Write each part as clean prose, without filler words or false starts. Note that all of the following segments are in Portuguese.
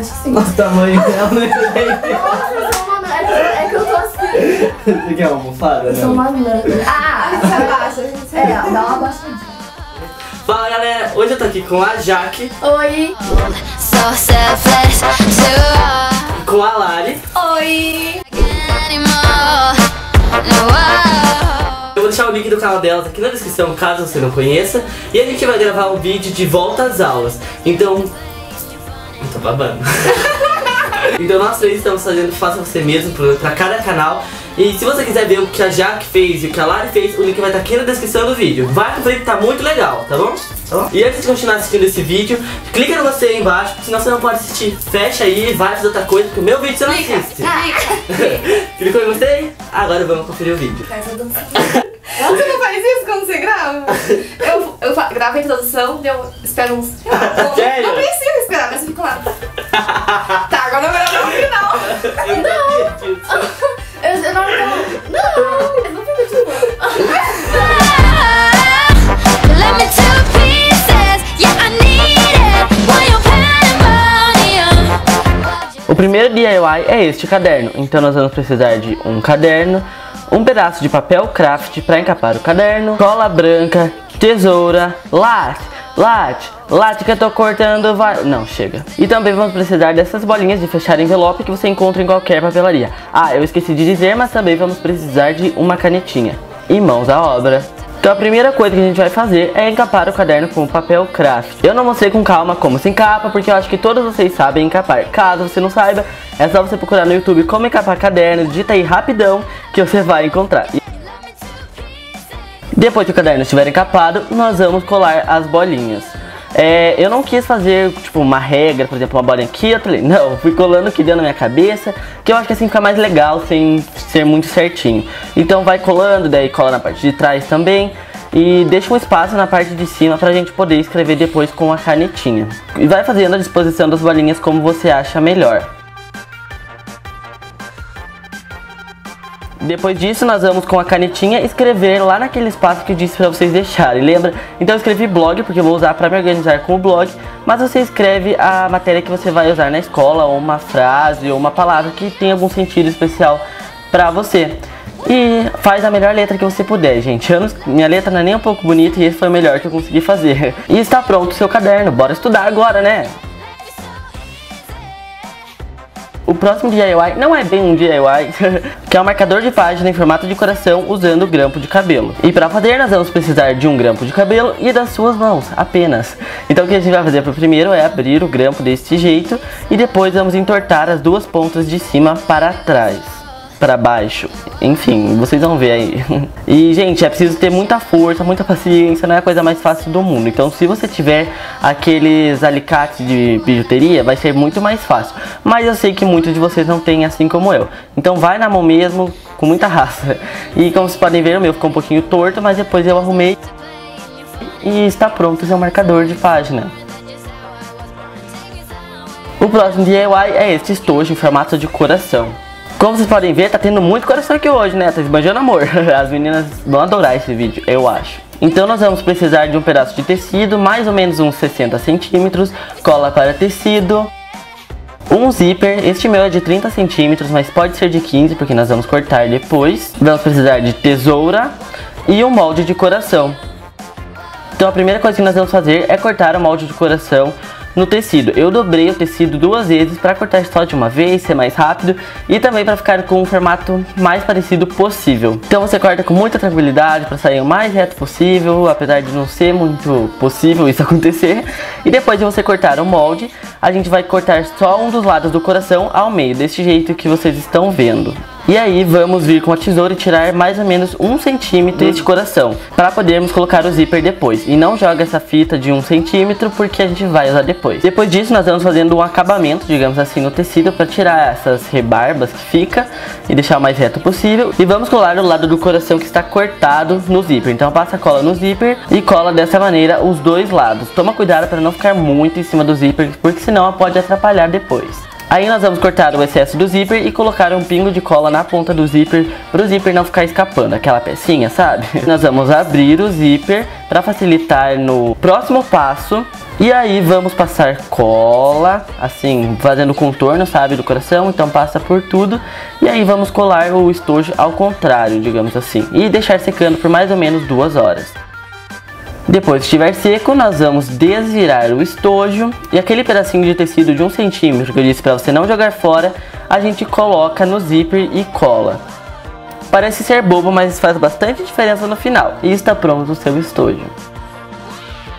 acho que sim. Nossa, o tamanho dela, né? É que eu tô assim. Você quer uma almofada? Eu sou uma lã. Ah, você abaixa. É, dá uma abaixadinha. Fala, galera. Hoje eu tô aqui com a Jac. Oi. E com a Lari. Oi. Eu vou deixar o link do canal delas aqui na descrição, caso você não conheça. E a gente vai gravar um vídeo de volta às aulas. Então... tô babando. Então nós três estamos fazendo Faça Você Mesmo pra cada canal. E se você quiser ver o que a Jac fez e o que a Lari fez, o link vai estar aqui na descrição do vídeo. Vai conferir que tá muito legal, tá bom? E antes de continuar assistindo esse vídeo, clica no gostei aí embaixo, senão você não pode assistir. Fecha aí e vai fazer outra coisa, porque o meu vídeo você não assiste. Clicou no gostei? Agora vamos conferir o vídeo. Você não faz isso quando você grava? Eu gravo a introdução e eu espero uns... Sério? Não preciso esperar, mas eu fico lá. Tá, agora eu vou no final. Eu não fico de novo. O primeiro DIY é este caderno. Então nós vamos precisar de um caderno, um pedaço de papel craft para encapar o caderno, cola branca, tesoura, lápis que eu tô cortando, vai... Não, chega. E também vamos precisar dessas bolinhas de fechar envelope que você encontra em qualquer papelaria. Ah, eu esqueci de dizer, mas também vamos precisar de uma canetinha. E mãos à obra. Então a primeira coisa que a gente vai fazer é encapar o caderno com o papel craft. Eu não mostrei com calma como se encapa, porque eu acho que todos vocês sabem encapar. Caso você não saiba, é só você procurar no YouTube como encapar caderno, digita aí rapidão que você vai encontrar. Depois que o caderno estiver encapado, nós vamos colar as bolinhas. Eu não quis fazer tipo uma regra, por exemplo, uma bolinha aqui, outra ali. Não, fui colando o que deu na minha cabeça, que eu acho que assim fica mais legal, sem ser muito certinho. Então vai colando, daí cola na parte de trás também. E deixa um espaço na parte de cima pra gente poder escrever depois com a canetinha. E vai fazendo a disposição das bolinhas como você acha melhor. Depois disso, nós vamos com a canetinha escrever lá naquele espaço que eu disse pra vocês deixarem, lembra? Então eu escrevi blog, porque eu vou usar pra me organizar com o blog, mas você escreve a matéria que você vai usar na escola, ou uma frase, ou uma palavra que tem algum sentido especial pra você. E faz a melhor letra que você puder, gente. Minha letra não é nem um pouco bonita e esse foi o melhor que eu consegui fazer. E está pronto o seu caderno, bora estudar agora, né? O próximo DIY não é bem um DIY, que é um marcador de página em formato de coração usando grampo de cabelo. E para fazer, nós vamos precisar de um grampo de cabelo e das suas mãos, apenas. Então o que a gente vai fazer pro primeiro é abrir o grampo desse jeito e depois vamos entortar as duas pontas de cima para trás, para baixo, enfim, vocês vão ver aí. E gente, é preciso ter muita força, muita paciência, não é a coisa mais fácil do mundo. Então se você tiver aqueles alicates de bijuteria, vai ser muito mais fácil. Mas eu sei que muitos de vocês não têm, assim como eu. Então vai na mão mesmo, com muita raça. E como vocês podem ver, o meu ficou um pouquinho torto, mas depois eu arrumei. E está pronto o seu marcador de página. O próximo DIY é este estojo em formato de coração. Como vocês podem ver, tá tendo muito coração aqui hoje, né? Tá esbanjando amor. As meninas vão adorar esse vídeo, eu acho. Então nós vamos precisar de um pedaço de tecido, mais ou menos uns 60 centímetros, cola para tecido, um zíper. Este meu é de 30 centímetros, mas pode ser de 15, porque nós vamos cortar depois. Vamos precisar de tesoura e um molde de coração. Então a primeira coisa que nós vamos fazer é cortar o molde de coração no tecido. Eu dobrei o tecido duas vezes para cortar só de uma vez, ser mais rápido e também para ficar com um formato mais parecido possível. Então você corta com muita tranquilidade para sair o mais reto possível, apesar de não ser muito possível isso acontecer. E depois de você cortar o molde, a gente vai cortar só um dos lados do coração ao meio, deste jeito que vocês estão vendo. E aí vamos vir com a tesoura e tirar mais ou menos 1 centímetro deste coração, para podermos colocar o zíper depois. E não joga essa fita de 1 centímetro, porque a gente vai usar depois. Depois disso nós vamos fazendo um acabamento, digamos assim, no tecido, para tirar essas rebarbas que fica e deixar o mais reto possível. E vamos colar o lado do coração que está cortado no zíper. Então passa a cola no zíper e cola dessa maneira os dois lados. Toma cuidado para não ficar muito em cima do zíper, porque senão pode atrapalhar depois. Aí nós vamos cortar o excesso do zíper e colocar um pingo de cola na ponta do zíper, para o zíper não ficar escapando, aquela pecinha, sabe? Nós vamos abrir o zíper para facilitar no próximo passo, E aí vamos passar cola, assim, fazendo o contorno, sabe, do coração. Então passa por tudo. E aí vamos colar o estojo ao contrário, digamos assim. E deixar secando por mais ou menos 2 horas. Depois que estiver seco, nós vamos desvirar o estojo. E aquele pedacinho de tecido de 1 cm que eu disse para você não jogar fora, a gente coloca no zíper e cola. Parece ser bobo, mas faz bastante diferença no final. E está pronto o seu estojo.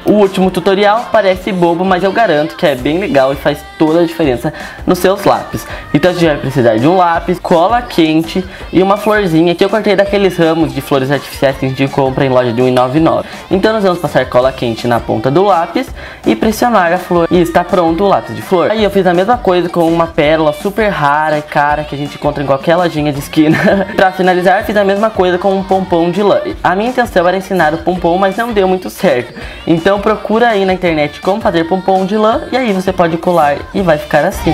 O último tutorial parece bobo, mas eu garanto que é bem legal e faz toda a diferença nos seus lápis. Então a gente vai precisar de um lápis, cola quente e uma florzinha que eu cortei daqueles ramos de flores artificiais que a gente compra em loja de R$1,99. Então nós vamos passar cola quente na ponta do lápis e pressionar a flor. E está pronto o lápis de flor. Aí eu fiz a mesma coisa com uma pérola super rara e cara que a gente encontra em qualquer lojinha de esquina. Pra finalizar, fiz a mesma coisa com um pompom de lã. A minha intenção era ensinar o pompom, mas não deu muito certo. Então procura aí na internet como fazer pompom de lã e aí você pode colar e vai ficar assim.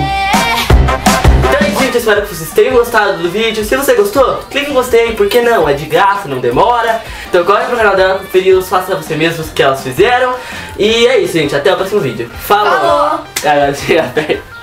Então é isso, gente. Eu espero que vocês tenham gostado do vídeo. Se você gostou, clique em gostei, porque não? É de graça, não demora. Então corre pro canal dela, conferir os faça você mesmo que elas fizeram. E é isso, gente. Até o próximo vídeo. Falou! Agora chega perto.